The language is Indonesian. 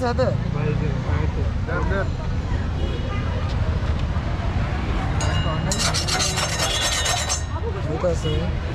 Satu. Baik,